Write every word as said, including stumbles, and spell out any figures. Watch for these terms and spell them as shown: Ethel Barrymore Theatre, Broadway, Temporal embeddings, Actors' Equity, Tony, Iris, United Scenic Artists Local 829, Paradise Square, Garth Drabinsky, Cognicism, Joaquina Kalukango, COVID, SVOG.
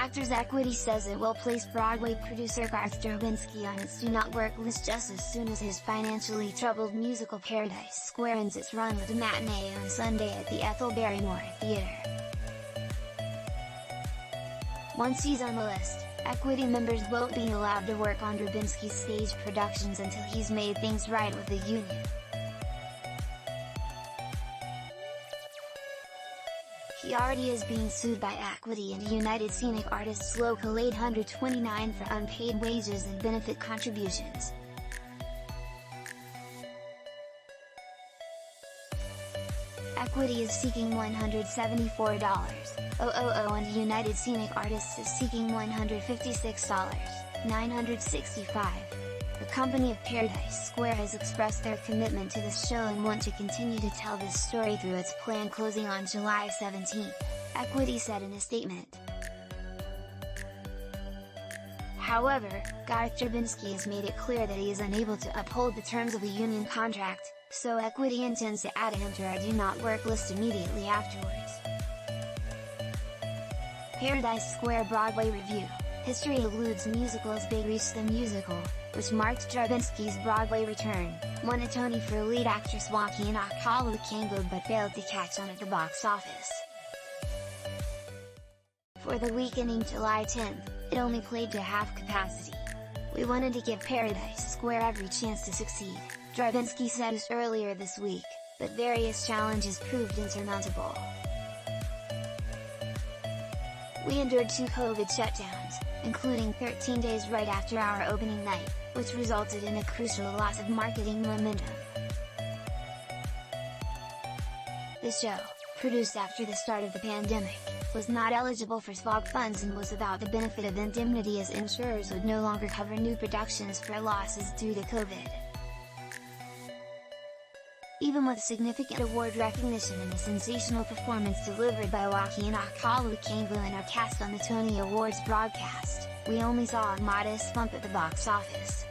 Actors' Equity says it will place Broadway producer Garth Drabinsky on its Do Not Work list just as soon as his financially troubled musical Paradise Square ends its run with a matinee on Sunday at the Ethel Barrymore Theatre. Once he's on the list, Equity members won't be allowed to work on Drabinsky's stage productions until he's made things right with the union. He already is being sued by Equity and United Scenic Artists Local eight twenty-nine for unpaid wages and benefit contributions. Equity is seeking one hundred seventy-four thousand dollars and United Scenic Artists is seeking one hundred fifty-six thousand nine hundred sixty-five dollars. The company of Paradise Square has expressed their commitment to this show and want to continue to tell this story through its planned closing on July seventeenth, Equity said in a statement. However, Garth Drabinsky has made it clear that he is unable to uphold the terms of a union contract, so Equity intends to add him to our Do Not Work list immediately afterwards. Paradise Square Broadway Review: History eludes musicals. Big Reach the musical, which marked Drabinsky's Broadway return, won a Tony for lead actress Joaquina Kalukango but failed to catch on at the box office. For the week ending July tenth, it only played to half capacity. "We wanted to give Paradise Square every chance to succeed," Drabinsky said earlier this week, but various challenges proved insurmountable. "We endured two COVID shutdowns, including thirteen days right after our opening night, which resulted in a crucial loss of marketing momentum." The show, produced after the start of the pandemic, was not eligible for S V O G funds and was about the benefit of indemnity, as insurers would no longer cover new productions for losses due to COVID. Even with significant award recognition and the sensational performance delivered by Joaquina Kalukango and her cast on the Tony Awards broadcast, we only saw a modest bump at the box office.